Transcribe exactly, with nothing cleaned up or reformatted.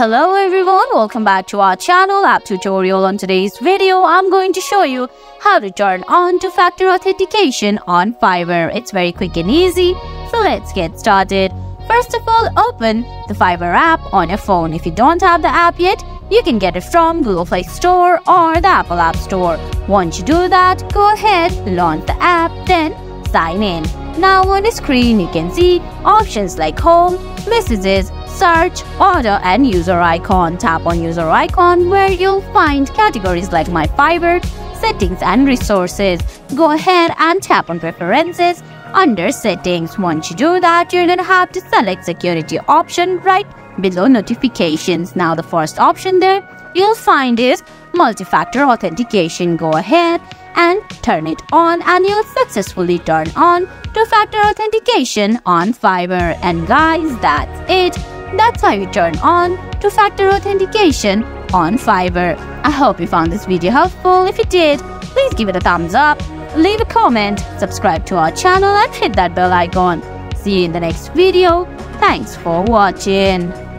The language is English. Hello everyone, welcome back to our channel App Tutorial. On today's video, I'm going to show you how to turn on two-factor authentication on Fiverr. It's very quick and easy, so let's get started. First of all, open the Fiverr app on your phone. If you don't have the app yet, you can get it from Google Play Store or the Apple App Store. Once you do that, go ahead, launch the app, then sign in. Now on the screen, you can see options like Home, Messages, Search, Order and User Icon. Tap on User Icon where you'll find categories like My Fiverr, Settings and Resources. Go ahead and tap on Preferences under Settings. Once you do that, you're gonna have to select Security option right below Notifications. Now the first option there you'll find is Multi-Factor Authentication. Go ahead and turn it on and you'll successfully turn on two-factor authentication on Fiverr. And guys, that's it. That's how you turn on two-factor authentication on Fiverr. I hope you found this video helpful. If you did, please give it a thumbs up, leave a comment, subscribe to our channel and hit that bell icon. See you in the next video. Thanks for watching.